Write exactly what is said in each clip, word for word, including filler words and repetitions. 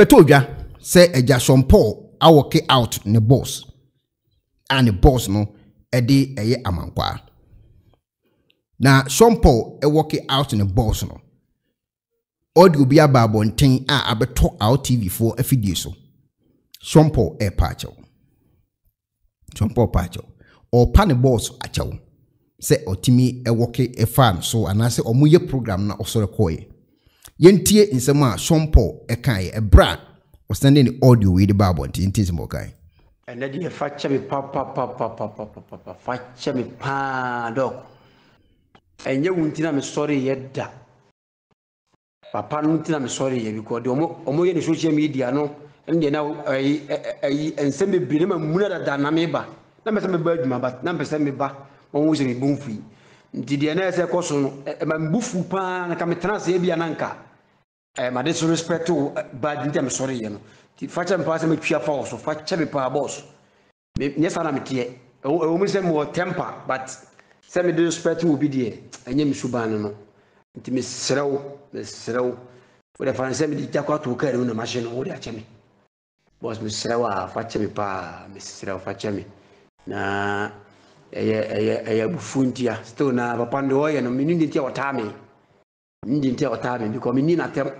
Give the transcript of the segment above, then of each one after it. Betoja say a Sean Paul awoke out ne boss. And the boss no edi eye amankwa. Na Sean Paul e walk out ne boss no. Odi obi ababonten a abeto out T V four afidie so. Sean Paul e pacho. Sean Paul pacho. O pa ne boss achawo. Se otimi e walk e fan so anase omuye program na osore koye. Yentie insema Sean Paul e kan e bra o sending the audio with the babonten intismo kai. And let you fetch me papa papa papa papa fetch me pa dog. And you won't tell me sorry yet. Papa won't tell me sorry yet because the omo omo in the social media no. And then now I I and send me bilima munada danameba. Na me send me bird ma but na me send me ba. Omo send me bumfi. Didi na se koso no. E ma bufu pa na ka me transe bia nanka. E ma disrespect to bad tell me sorry yet no. Facha mpasa me twa fa so facha be pa boss me nyesa na me tie e wo me say me temper but say me disrespect will be there enye me suban no nti me serew me serew for the fancy me di takwa to carry una machine wo dia cheme boss me serew a facha be pa me serew facha me na eye eye eye bufuntia still na papa ndo oye no me ndi tie otame ndi tie otame because me ni na tem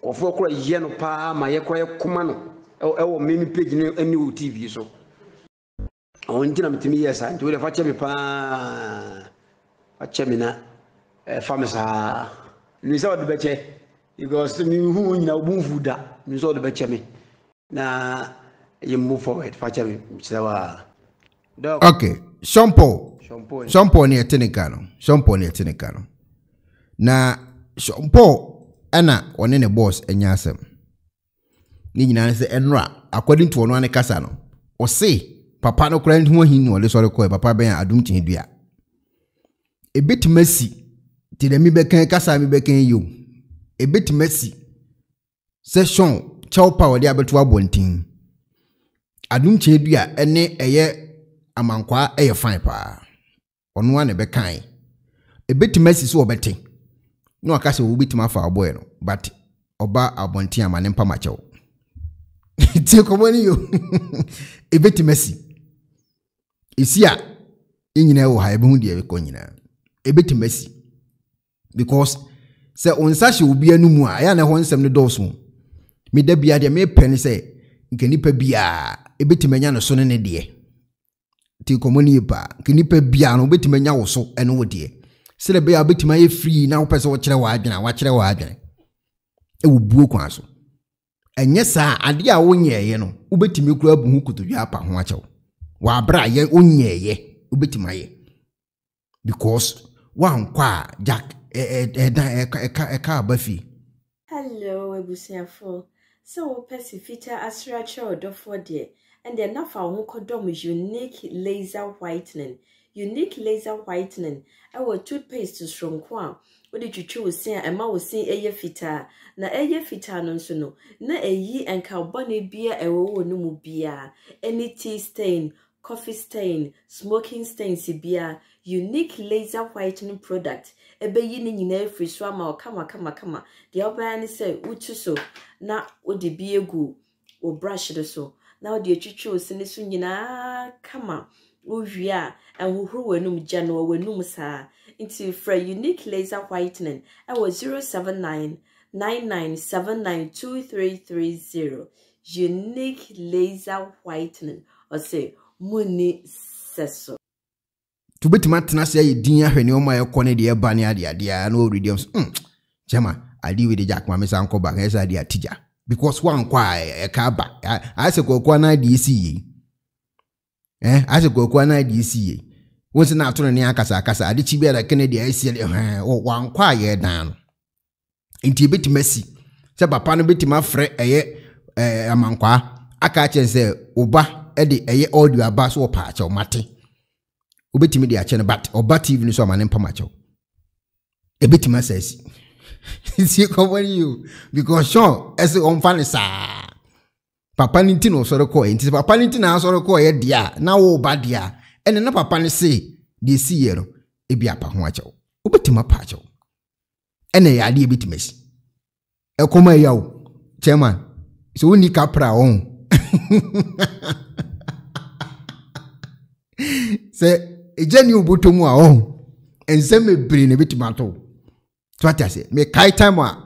ofo kura ye no pa ma ye kura ye kuma no e wo meme page ni ani wo T V so on tina mtimi yesa nti we fa chemi pa fa chemi na famisa ni so do beche because mi hu ni na obunfu da ni so do beche mi na ye move forward fa chemi sewa okay Sean Paul Sean Paul ni etinika no Sean Paul ni etinika no na Sean Paul Anna, one in a boss, and yasem. Nina is the enra, according to one casano. Or say, Papa no crying to him or this or Papa Ben, I don't think dear. A bit messy, till the me became Casa me became you. A bit messy. Says Sean, Chow Power, the abattoir bonting. I don't think dear, and nay a year among qua a fine pa. On one a becay. A bit messy so betting. No akase wo bitima fa obo no but oba abonti amane mpa macho ti komoni yo e bitima si isi a enyina wo ha ebe hu de e ko nyina e bitima si because se onsa she obi anumu a ya na ho nsem ne doso me da bia de me peni se nke nipa bia e bitima nya no so ne de ti komoni ba nke nipa bia no bitima nya wo so ene wo de sele be abetima ye free na wo pese wo kire wo adwena wo kire wo adwena e wo buo kwa so enye sa ade a wo nyeye no wo betimi kura buhu kutodwa pa ho achew wo abra ye wo nyeye wo betima ye because wa nkwa jack e e e e ka bafi hello ebusiafo so wo pese fita asra cho do for there and then na fa ho kodom unique laser whitening unique laser whitening. Our toothpaste is from Kwa. What did you choose? Say, Emma was saying, Eye fita. Na Eye fita non so no. Na Eye and carbone beer, a woe no mu beer. Any tea stain, coffee stain, smoking stain, si beer. Unique laser whitening product. Ebe yini nyine free swama or kama kama kama. The other one is say, Utu so. Na Odi beer goo. Or brush it so. Now the choose in the sunina kama. Uvia and wuhu wenum janwa wenum sa into for unique laser whitening. I was zero seven nine nine nine seven nine two three three zero. Unique laser whitening. Or say muni seso. To bit matnasia ye dinya when you my corner dear banya dia dia no redeems. Hm Jama, I deal with the jack mamma's uncle back as I dear teacher. Because one quay a car back. I said go quana D C. Eh, I should go quite D C. What's an after an Akasa Casa? Did she be a Kennedy? I said, oh, one quiet down. Into a bit messy. Said Papa, bit my friend, a a manqua. I catch and say, Oba, Eddie, a year old, you are bass or patch or matty. Ubit media chin about, or bat even so, my name Pamacho. A bit my says, you cover you because Sean as the own funny sir. Papa Nintino Soroko, and his Papa Nintina Soroko, eh, dear, now, oh, bad dear, and another Papa say, this year, a be a pacho, Ubetima pacho, and a idea bit miss. A coma yo, chairman, So ni kapra on. Se ejeni oboto mu a on. Ense me bri ne betimato. Twat ya se me kai time a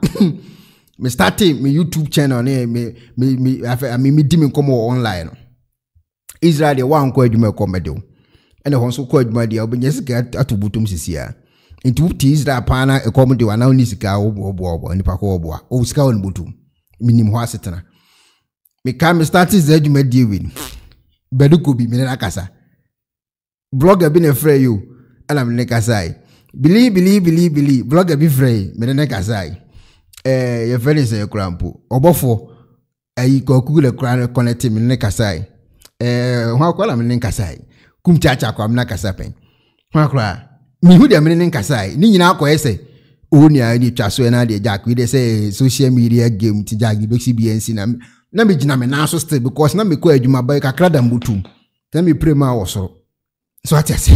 me starting me YouTube channel ne me me me afa me me di me komo online. Israel de wan ko adwuma komede o. Ene ho so ko adwuma de obenye sika atobutum sisia. Into wuti Israel pana ekomde wa na oni sika obo obo nipa ko obo a. O sika on butum. Minim ho asetena. Me ka me start is adwuma de win. Beduko bi me na kasa. Blogger bi na free you. Ana me na kasai. Believe believe believe believe. Blogger bi free me na kasai. Eh your friend is a crampo. Obofo ayi ko kugule kran connect me na kasai. Eh ho kwala me na kasai. Kum chacha kwa me na kasapen. Ho kwala mi hu de me na kasai. Ni nyina akọ ese. O ni ayi twaso na de jack we dey say social media game ti jack be si B N C na na me gina me na so still because na me ko adwuma ba kakra da mbutum. Na me pray ma wo so. So what you say?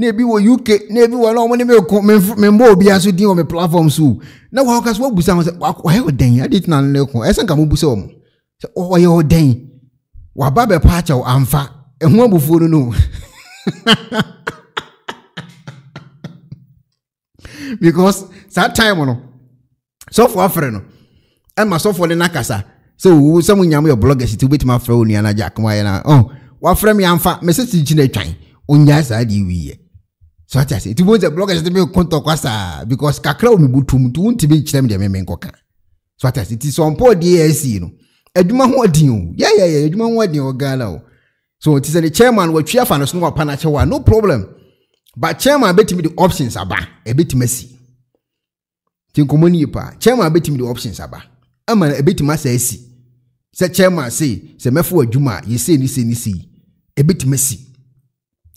Nebi wo U K, nebi wo no money me me mo obi aso din o me platform so. Na wa ka so wa busa ho se wa he den, adit na nle ko. Ese nka mo busa o mo. Se o ye o den. Wa ba be pa cha o amfa. Ehu abufu no no. Because that time no. So for afre no. E ma so for le na kasa. So some nyam your bloggers ti beti ma fre o ni na jack ma ye na. Oh, wa fre me amfa, me se ti gina twan. Onya sa di wiye. So I say, it was a blogger that made contact with us because Kakra will be able to to be them them men koka. So I say, it is Sean Paul D S C no. Eduma ho adin o. Yeah yeah yeah, eduma ho adin o Ghana o. So it is the chairman what twa fa no so pa na chewa no problem. But chairman betimi the options aba. E betimi si. Tin komoni pa. Chairman betimi the options aba. Ama e betimi say si. Say chairman say, say mefo adwuma, ye say ni say ni si. E betimi si.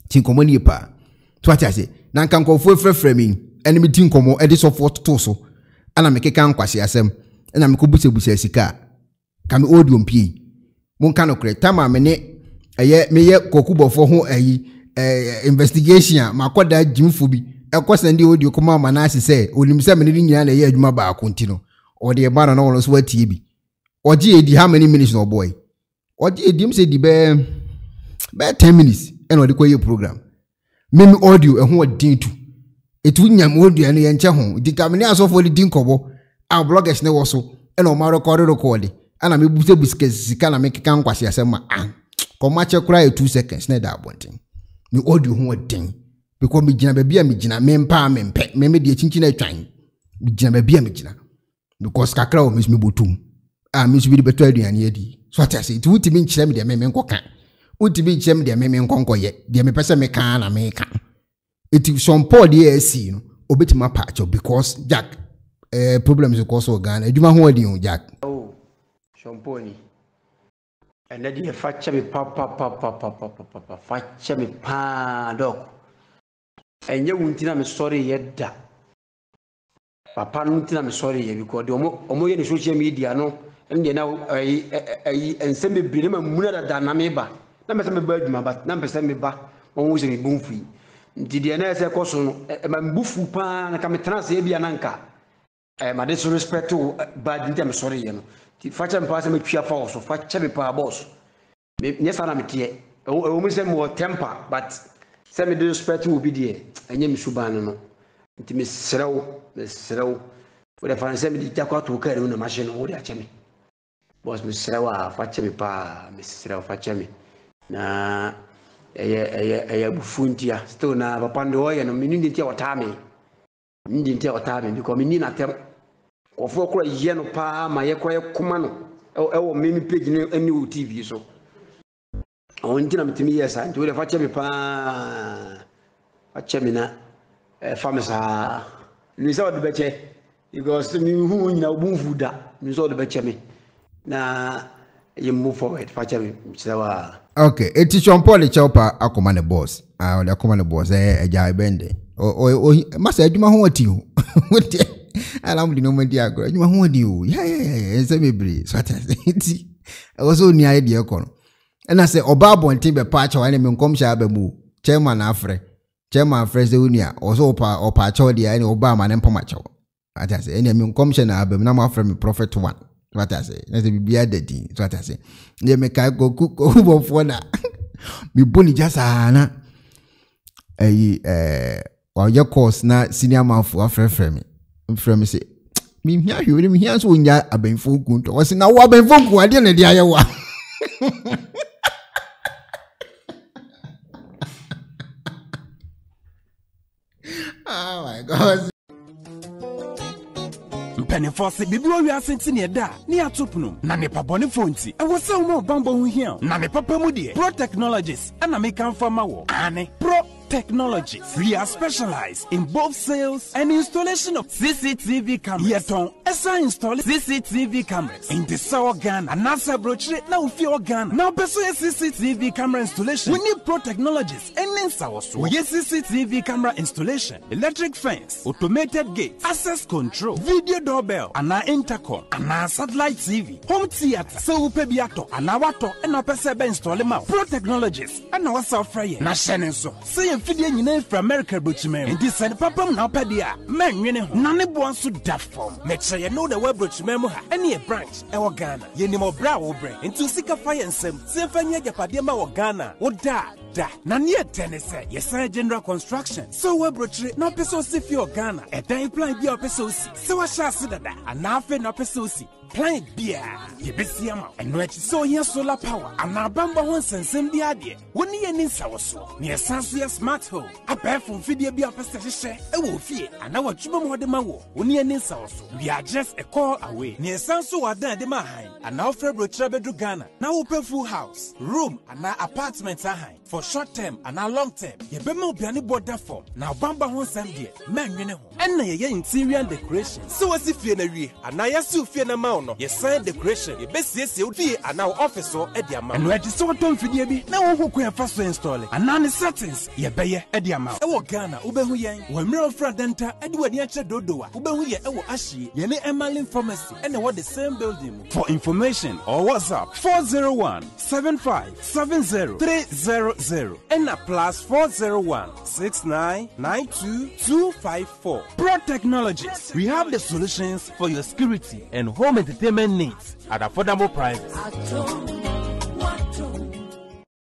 Tin komoni pa. Twat ya se na nka nkofo frefremi ene meti nkomo edi support to so ana mekeka nkwase asem na mekobuse busa sika ka me odio mpie mun ka no kre tama me ne eye meye kokubofo ho ayi investigation ma koda jimfo bi ekosa ndi odio koma mana asese onimse me ne nyina na ye adwuma ba akonti no odi e bana no so atie bi oji edi how many minutes no boy oji edi mse di be be ten minutes eno odi koye program Mimi audio and what did to it wouldn't have moved the any and chahon. The cabinet of all the dinkobo, our bloggers never so, and on my recorder recording. And I'm able to be scarce, you can't make a canvas as a man. Come match a cry two seconds, not that one thing. The audio one thing. Because me jina be a mijina, men pa men pet, me made the chinchin a train. Mijina be a mijina. Because Kakao miss me butum. I miss me betrayed and yedi. So I say, it would mean chem the men cocan. Uti bi chem de meme nkonko ye de me pese me kan na me kan eti Sean Paul de asi no obetima patch because Jack eh problems because o Ghana adwuma ho odi Jack oh Sean Paul ni and let you fact me pa pa pa pa pa pa pa pa fact me pa doc enye wunti na me sorry yeda papa nunti na me sorry ye because omo omo ye social media no ende na ai ai ensemble bi na munada da na me ba na me ba djuma ba na pese me ba won wuse me bonfi ntidi na ese koso ma mbufu pa na ka me transe e bia nanka eh ma disrespect ba dinte me sorry ye no ti facha me pase me twa fa so facha me pa boss me nyesa na me tie o me se mo temper but se me disrespect will be there enye me suban no nti me serew me serew for the france me di takwa to ka re una machine wo di acheme boss me serew a facha me pa me serew facha me na eye eye eye bufuntia still na papande oye no minu ntia otame ndi ntia otame because minu na tem ofo kura ye no pa ma ye koye kuma no ewo mimi page ni eni T V so on ntina mtimi yesa nti we fa cheme pa acheme na famisa ni saw de beche because me who in a move that me so the better me na you move forward facha me sawa. Okay, eti Sean Paul chaupa akoma ne boss ah le akoma ne boss eh eja bende o o masa aduma ho ati ho wodi alam di no mandi agro aduma ho adi o yeah yeah yeah ense mebre so ati I was only idea kono and I say oba bonte be pa chawa ne me nkom sha ba mu chairman afre chairman afre ze unia oso opa opa chawa dia ne oba ma ne pama chawa ati say ene me nkom sha na ba mu na ma afre me prophet one what I say na say bibia dadi so ati say ne me kai go ku ko bo fona mi boni jasa na eh eh wa your course na senior man for afre afre me afre me say mi hia hwe mi hia so unya abenfo kun to wasi na wa abenfo kun ade na dia yewa oh my god mpenefose bibiro wi asenti ne da ne atopno na ne pabone fonti e wose wo bambo hu hia na ne papa mu de Pro Technologies ana me kan fa mawo ane Pro Technologies. We are specialized in both sales and installation of C C T V cameras. Yet on Esa install C C T V cameras in the Sour Ghana and NASA brochure now fear Ghana. Now pursue C C T V camera installation. We need Pro Technologies and Ninsawasu. We need C C T V camera installation, electric fence, automated gate, access control, video doorbell, and our intercom, and our satellite T V, home theater, so upebiato, and our to and our persebe install them out. Pro Technologies and our software. Nashen so. Fidian from America, Butchman, and this and Papa Napadia, man, you know, none wants to that form. Make sure you know the web Butchman, any branch, our Ghana, Yenimo Brow Brain, and to seek a fire and some Symphony Yapadema or Ghana, or da, da, Nania Tennessee, yes, I general construction. So web Butchery, no Pesosi for Ghana, and then apply your Pesosi, so I shall see that, and now for no Pesosi. Plant beer, you be see amount, and which so here solar power, and our bamba once and send the idea. When you need our so near Sansuya smart home, a pair from video be a pastor, a wolf here, and our chum or the mawo, when you need our so we are just a call away near Sansu are done the Mahain, and our favorite Trebedu Ghana, now open full house, room, and our apartments are high for short term and our long term. You be more be any border form, now bamba once and dear, man, you know, and now you're interior decoration. So as if you're in a way, and I assume you're in a mouth. Your sign decoration, your best yes, you be an our officer at the amount. And where is so done for the baby? Now, who can first install it? And none is settings, your bayer at the amount. Our Ghana, Ubehuyan, one mirror front enter, Edward Yacha Dodoa, Ubehuya, our Ashi, Yene Emmalin Pharmacy, and what the same building. For information or WhatsApp four zero one seven five seven zero three zero zero and a plus four zero one six nine nine two two five four. Pro Technologies, we have the solutions for your security and home entertainment needs at affordable prices.